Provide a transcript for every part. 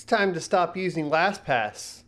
It's time to stop using LastPass.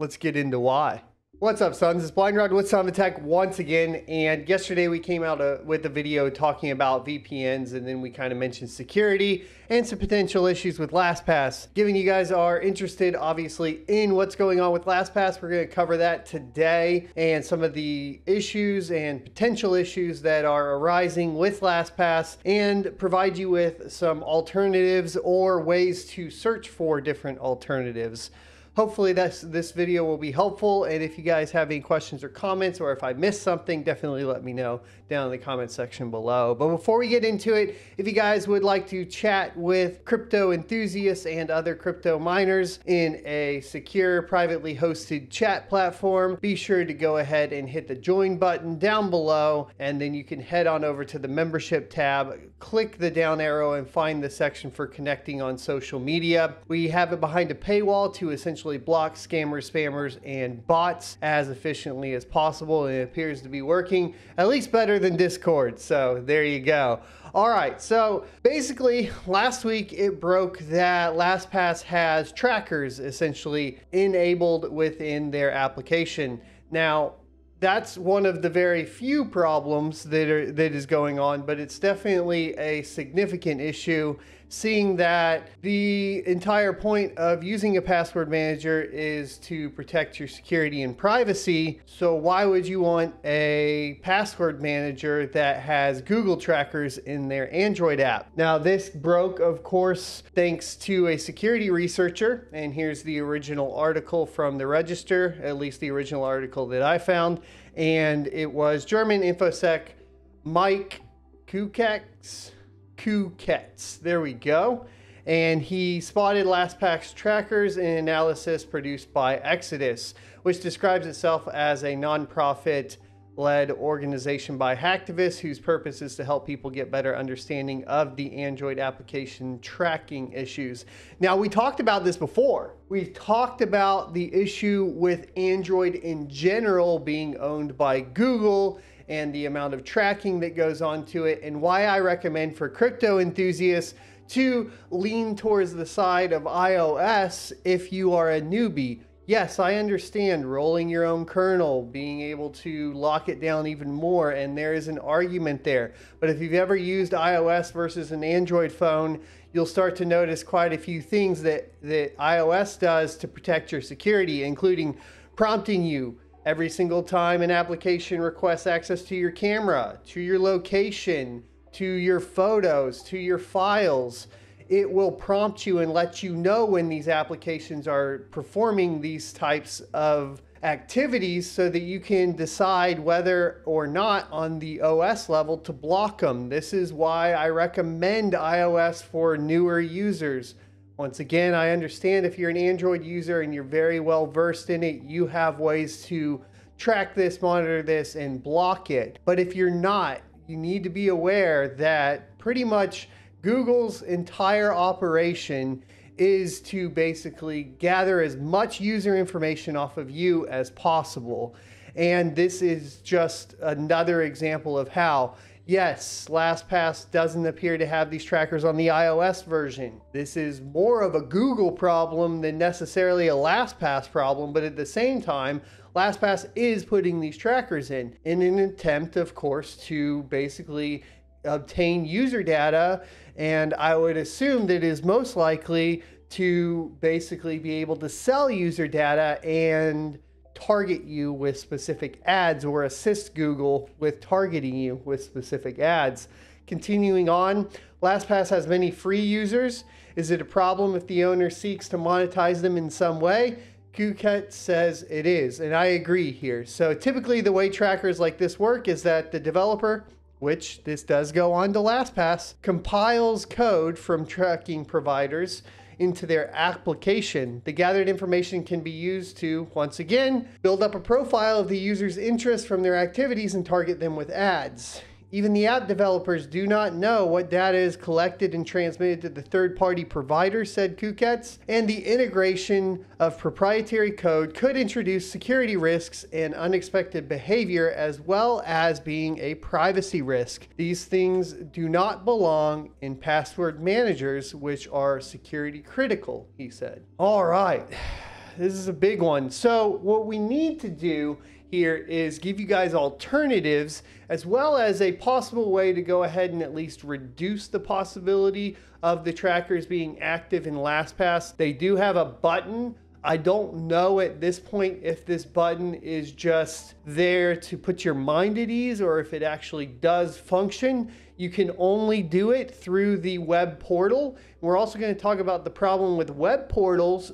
Let's get into why. What's up, sons? It's Blind Rod with Son of a Tech once again. And yesterday we came out with a video talking about VPNs, and then we kind of mentioned security and some potential issues with LastPass. Given you guys are interested, obviously, in what's going on with LastPass, we're going to cover that today and some of the issues and potential issues that are arising with LastPass, and provide you with some alternatives or ways to search for different alternatives. Hopefully this video will be helpful, and if you guys have any questions or comments, or if I missed something, definitely let me know down in the comment section below. But before we get into it, if you guys would like to chat with crypto enthusiasts and other crypto miners in a secure, privately hosted chat platform, be sure to go ahead and hit the join button down below, and then you can head on over to the membership tab, click the down arrow, and find the section for connecting on social media. We have it behind a paywall to essentially block scammers, spammers, and bots as efficiently as possible, and it appears to be working at least better than Discord, so there you go. All right, so basically last week it broke that LastPass has trackers essentially enabled within their application. Now, that's one of the very few problems that is going on, but it's definitely a significant issue, seeing that the entire point of using a password manager is to protect your security and privacy. So why would you want a password manager that has Google trackers in their Android app? Now, this broke, of course, thanks to a security researcher, and here's the original article from the Register, at least the original article that I found, and it was German InfoSec Mike Kuketz, there we go. And he spotted LastPass trackers in an analysis produced by Exodus, which describes itself as a nonprofit-led organization by hacktivists whose purpose is to help people get better understanding of the Android application tracking issues. Now, we talked about this before. We've talked about the issue with Android in general being owned by Google, and the amount of tracking that goes on to it, and why I recommend for crypto enthusiasts to lean towards the side of iOS if you are a newbie. Yes, I understand rolling your own kernel, being able to lock it down even more, and there is an argument there. But if you've ever used iOS versus an Android phone, you'll start to notice quite a few things that iOS does to protect your security, including prompting you every single time an application requests access to your camera, to your location, to your photos, to your files. It will prompt you and let you know when these applications are performing these types of activities, so that you can decide whether or not on the OS level to block them. This is why I recommend iOS for newer users. Once again, I understand if you're an Android user and you're very well versed in it, you have ways to track this, monitor this, and block it. But if you're not, you need to be aware that pretty much Google's entire operation is to basically gather as much user information off of you as possible. And this is just another example of how. Yes, LastPass doesn't appear to have these trackers on the iOS version. This is more of a Google problem than necessarily a LastPass problem, but at the same time, LastPass is putting these trackers in an attempt, of course, to basically obtain user data, and I would assume that it is most likely to basically be able to sell user data and target you with specific ads, or assist Google with targeting you with specific ads. Continuing on, LastPass has many free users. Is it a problem if the owner seeks to monetize them in some way? Kuketz says it is, and I agree here. So typically the way trackers like this work is that the developer, which this does go on to LastPass, compiles code from tracking providers into their application. The gathered information can be used to, once again, build up a profile of the user's interest from their activities and target them with ads. Even the app developers do not know what data is collected and transmitted to the third-party provider, said Kuketz, and the integration of proprietary code could introduce security risks and unexpected behavior, as well as being a privacy risk. These things do not belong in password managers, which are security critical, he said. All right, this is a big one. So what we need to do here is give you guys alternatives, as well as a possible way to go ahead and at least reduce the possibility of the trackers being active in LastPass. They do have a button. I don't know at this point if this button is just there to put your mind at ease or if it actually does function. You can only do it through the web portal. We're also going to talk about the problem with web portals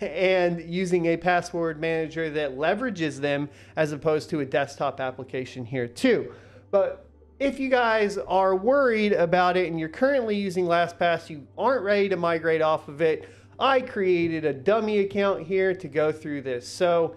and using a password manager that leverages them as opposed to a desktop application here too. But if you guys are worried about it and you're currently using LastPass, you aren't ready to migrate off of it, I created a dummy account here to go through this. So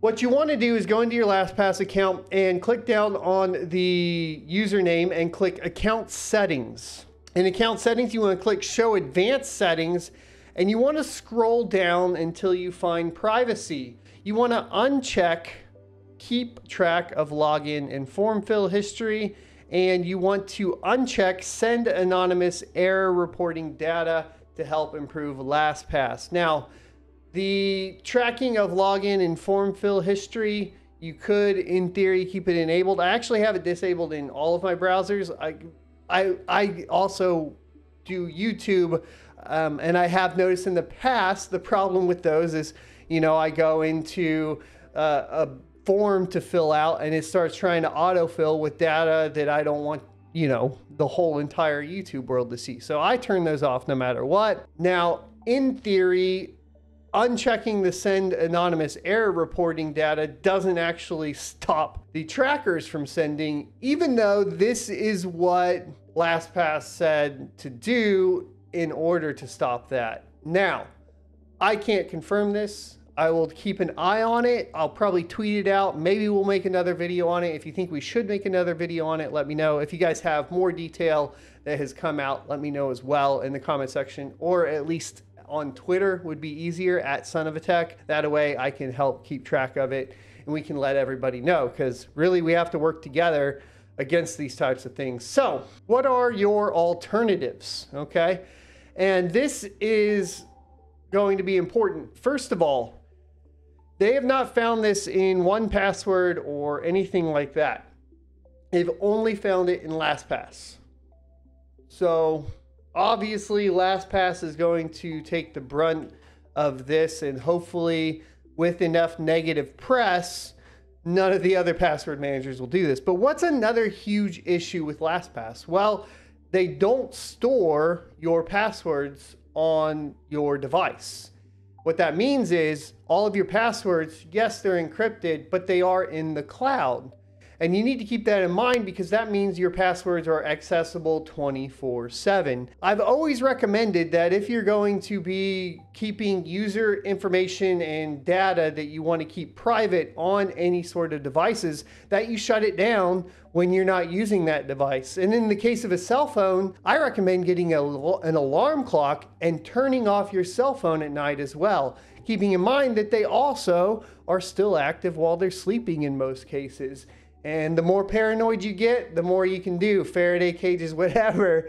what you want to do is go into your LastPass account and click down on the username and click account settings. In account settings, you want to click show advanced settings, and you want to scroll down until you find privacy. You want to uncheck keep track of login and form fill history, and you want to uncheck send anonymous error reporting data to help improve LastPass. Now, the tracking of login and form fill history, you could, in theory, keep it enabled. I actually have it disabled in all of my browsers. I also do YouTube, and I have noticed in the past, the problem with those is, you know, I go into a form to fill out and it starts trying to autofill with data that I don't want, you know, the whole entire YouTube world to see. So I turn those off no matter what. Now, in theory, unchecking the send anonymous error reporting data doesn't actually stop the trackers from sending, even though this is what LastPass said to do in order to stop that. Now, I can't confirm this. I will keep an eye on it. I'll probably tweet it out. Maybe we'll make another video on it. If you think we should make another video on it, let me know. If you guys have more detail that has come out, let me know as well in the comment section, or at least on Twitter would be easier, at Son of a Tech. That way I can help keep track of it and we can let everybody know, because really we have to work together against these types of things. So what are your alternatives? Okay. And this is going to be important. First of all, they have not found this in 1Password or anything like that. They've only found it in LastPass. So obviously LastPass is going to take the brunt of this, and hopefully with enough negative press, none of the other password managers will do this. But what's another huge issue with LastPass? Well, they don't store your passwords on your device. What that means is all of your passwords, yes, they're encrypted, but they are in the cloud. And you need to keep that in mind, because that means your passwords are accessible 24/7. I've always recommended that if you're going to be keeping user information and data that you want to keep private on any sort of devices, that you shut it down when you're not using that device. And in the case of a cell phone, I recommend getting an alarm clock and turning off your cell phone at night as well, keeping in mind that they also are still active while they're sleeping in most cases. And the more paranoid you get, the more you can do, Faraday cages, whatever.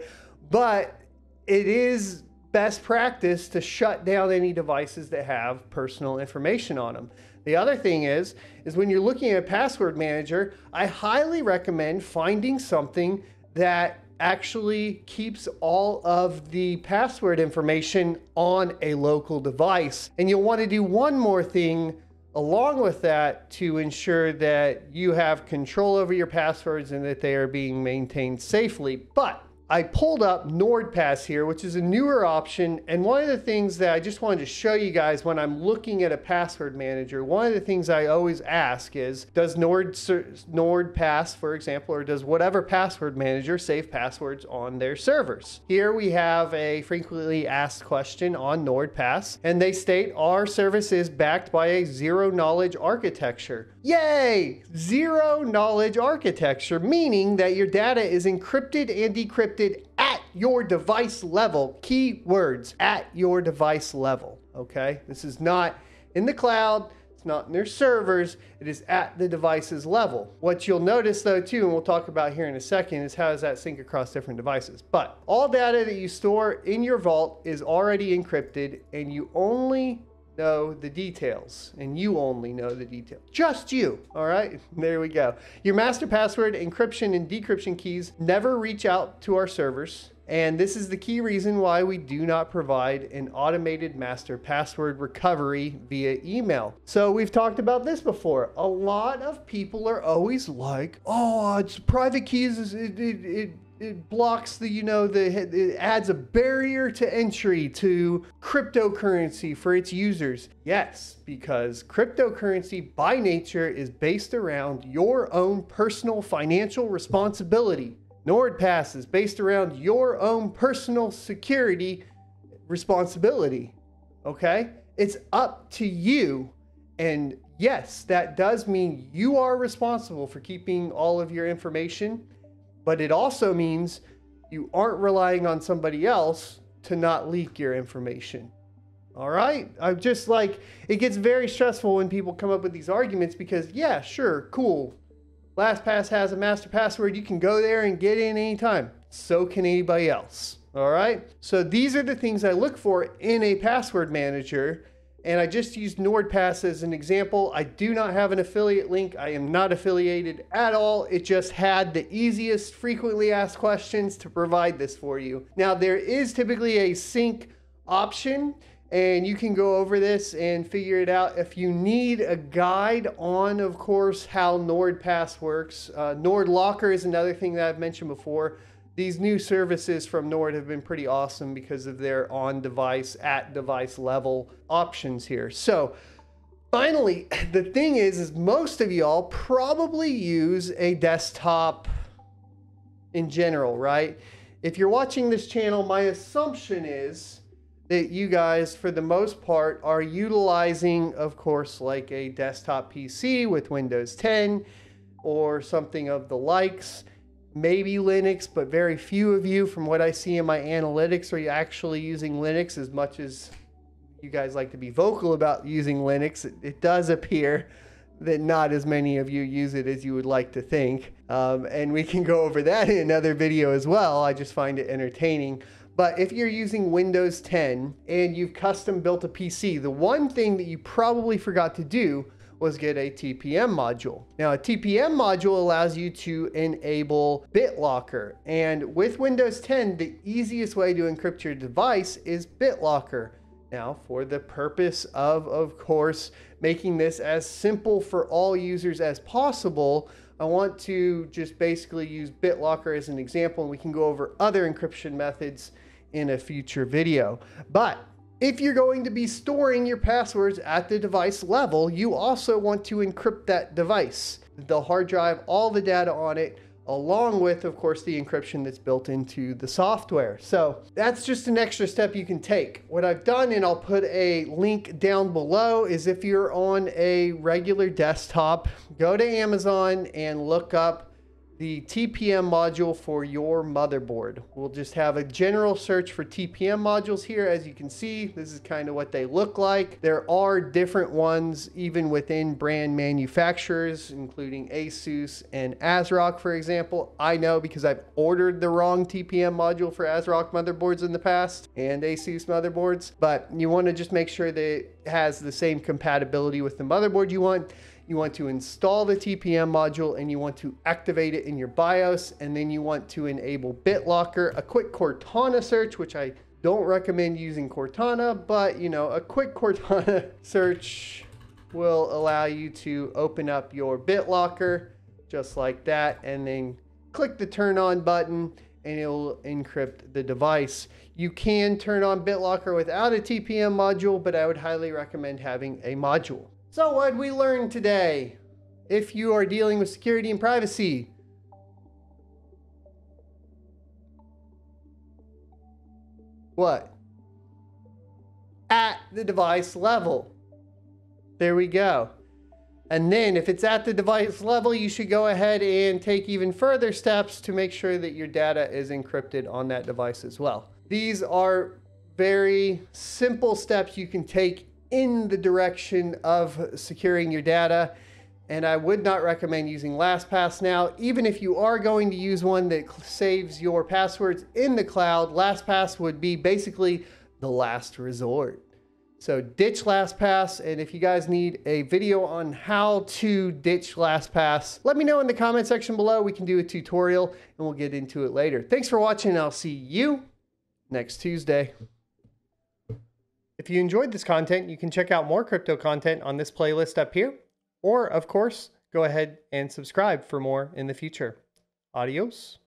But it is best practice to shut down any devices that have personal information on them. The other thing is when you're looking at a password manager, I highly recommend finding something that actually keeps all of the password information on a local device. And you'll want to do one more thing along with that to ensure that you have control over your passwords and that they are being maintained safely. But I pulled up NordPass here, which is a newer option. And one of the things that I just wanted to show you guys when I'm looking at a password manager, one of the things I always ask is, does NordPass, for example, or does whatever password manager save passwords on their servers? Here we have a frequently asked question on NordPass, and they state our service is backed by a zero-knowledge architecture. Yay! Zero-knowledge architecture, meaning that your data is encrypted and decrypted at your device level. Keywords, at your device level, okay? This is not in the cloud, it's not in their servers, it is at the device's level. What you'll notice though too, and we'll talk about here in a second, is how does that sync across different devices. But all data that you store in your vault is already encrypted, and you only know the details, and you only know the detail, just you. All right, there we go. Your master password, encryption and decryption keys never reach out to our servers, and this is the key reason why we do not provide an automated master password recovery via email. So we've talked about this before. A lot of people are always like, oh, it's private keys, it blocks the, you know, it adds a barrier to entry to cryptocurrency for its users. Yes, because cryptocurrency by nature is based around your own personal financial responsibility. NordPass is based around your own personal security responsibility, okay? It's up to you. And yes, that does mean you are responsible for keeping all of your information, but it also means you aren't relying on somebody else to not leak your information. All right? I'm just like, it gets very stressful when people come up with these arguments because, yeah, sure, cool. LastPass has a master password. You can go there and get in anytime. So can anybody else. All right? So these are the things I look for in a password manager. And I just used NordPass as an example. I do not have an affiliate link. I am not affiliated at all. It just had the easiest frequently asked questions to provide this for you. Now there is typically a sync option, and you can go over this and figure it out. If you need a guide on, of course, how NordPass works, NordLocker is another thing that I've mentioned before. These new services from Nord have been pretty awesome because of their on-device, at-device level options here. So finally, the thing is most of y'all probably use a desktop in general, right? If you're watching this channel, my assumption is that you guys, for the most part, are utilizing, of course, like a desktop PC with Windows 10 or something of the likes. Maybe Linux, but very few of you, from what I see in my analytics, are you actually using Linux as much as you guys like to be vocal about using Linux. It does appear that not as many of you use it as you would like to think. And we can go over that in another video as well. I just find it entertaining. But if you're using Windows 10 and you've custom built a PC, the one thing that you probably forgot to do was get a TPM module. Now a TPM module allows you to enable BitLocker. And with Windows 10, the easiest way to encrypt your device is BitLocker. Now for the purpose of course, making this as simple for all users as possible, I want to just basically use BitLocker as an example, and we can go over other encryption methods in a future video. But if you're going to be storing your passwords at the device level, you also want to encrypt that device, the hard drive, all the data on it, along with, of course, the encryption that's built into the software. So that's just an extra step you can take. What I've done, and I'll put a link down below, is if you're on a regular desktop, go to Amazon and look up the TPM module for your motherboard. We'll just have a general search for TPM modules here. As you can see, this is kind of what they look like. There are different ones even within brand manufacturers, including Asus and ASRock, for example. I know because I've ordered the wrong TPM module for ASRock motherboards in the past and Asus motherboards, but you want to just make sure that it has the same compatibility with the motherboard you want. You want to install the TPM module, and you want to activate it in your BIOS, and then you want to enable BitLocker. A quick Cortana search, which I don't recommend using Cortana, but you know, a quick Cortana search will allow you to open up your BitLocker just like that, and then click the turn on button and it'll encrypt the device. You can turn on BitLocker without a TPM module, but I would highly recommend having a module. So what did we learn today? If you are dealing with security and privacy, what? At the device level. There we go. And then if it's at the device level, you should go ahead and take even further steps to make sure that your data is encrypted on that device as well. These are very simple steps you can take in the direction of securing your data. And I would not recommend using LastPass now. Even if you are going to use one that saves your passwords in the cloud, LastPass would be basically the last resort. So ditch LastPass, and if you guys need a video on how to ditch LastPass, let me know in the comment section below. We can do a tutorial and we'll get into it later. Thanks for watching, and I'll see you next Tuesday. If you enjoyed this content, you can check out more crypto content on this playlist up here, or of course, go ahead and subscribe for more in the future. Adios.